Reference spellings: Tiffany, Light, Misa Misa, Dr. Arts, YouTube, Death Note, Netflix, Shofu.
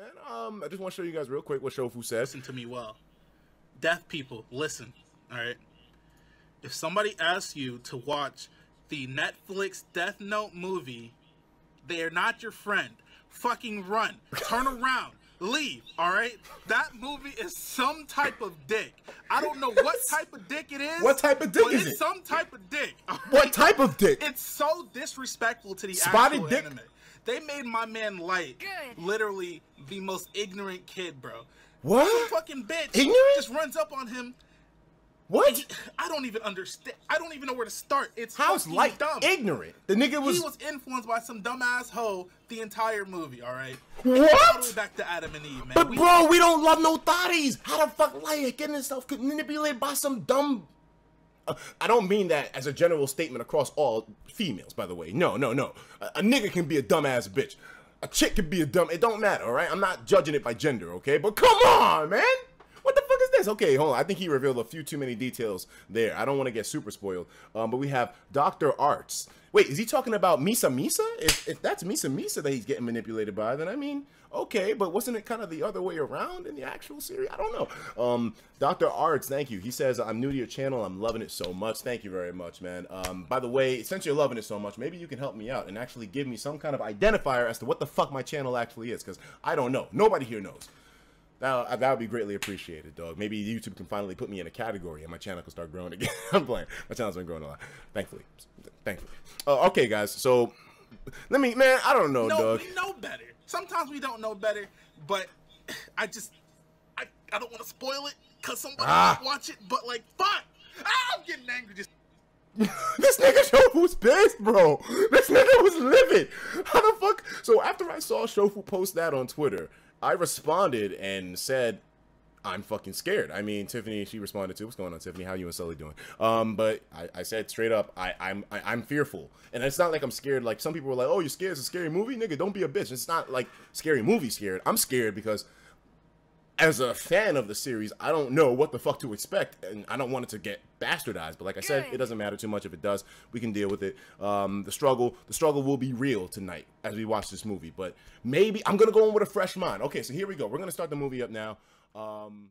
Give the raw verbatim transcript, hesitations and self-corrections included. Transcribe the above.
man. Um, I just want to show you guys real quick what Shofu said. Listen to me well. Deaf people, listen, all right? If somebody asks you to watch the Netflix Death Note movie, they are not your friend. Fucking run. Turn around. Leave, all right? That movie is some type of dick. I don't know what type of dick it is. What type of dick is it's it? Some type of dick. Right? What type of dick? It's so disrespectful to the Spotted actual dick? Anime. They made my man Light Good. literally the most ignorant kid, bro. What? Some fucking bitch ignorant? just runs up on him. What? He, I don't even understand. I don't even know where to start. It's How's Light dumb. ignorant? The nigga was... He was influenced by some dumbass hoe the entire movie, all right? What? All the way back to Adam and Eve, man. But we, bro, we don't love no thotties. How the fuck Light getting himself manipulated by some dumb... Uh, I don't mean that as a general statement across all females, by the way. No, no, no. A, a nigga can be a dumbass bitch. A chick can be a dumb... It don't matter, all right? I'm not judging it by gender, okay? But come on, man! What the fuck is this? Okay, hold on. I think he revealed a few too many details there. I don't want to get super spoiled. Um, but we have Doctor Arts. Wait, is he talking about Misa Misa? If, if that's Misa Misa that he's getting manipulated by, then I mean, okay, but wasn't it kind of the other way around in the actual series? I don't know. Um, Doctor Arts, thank you. He says, I'm new to your channel. I'm loving it so much. Thank you very much, man. Um, by the way, since you're loving it so much, maybe you can help me out and actually give me some kind of identifier as to what the fuck my channel actually is, because I don't know. Nobody here knows. That, that would be greatly appreciated, dog. Maybe YouTube can finally put me in a category and my channel can start growing again. I'm playing. My channel's been growing a lot. Thankfully. Thankfully. Uh, okay, guys. So, let me... Man, I don't know, no, dog. We know better. Sometimes we don't know better, but I just... I, I don't want to spoil it because somebody ah. might watch it, but like, fuck! Ah, I'm getting angry just... This nigga Shofu's pissed, bro. This nigga was livid. How the fuck... So, after I saw Shofu post that on Twitter... I responded and said, I'm fucking scared. I mean, Tiffany, she responded to, what's going on, Tiffany? How you and Sully doing? Um, but I, I said straight up, I, I'm I, I'm fearful. And it's not like I'm scared. Like, some people were like, oh, you're scared? It's a scary movie? Nigga, don't be a bitch. It's not like scary movie scared. I'm scared because as a fan of the series, I don't know what the fuck to expect. And I don't want it to get bastardized. But like I Good. said, it doesn't matter too much. If it does, we can deal with it. Um, the struggle, the struggle will be real tonight as we watch this movie. But maybe I'm going to go in with a fresh mind. Okay, so here we go. We're going to start the movie up now. Um...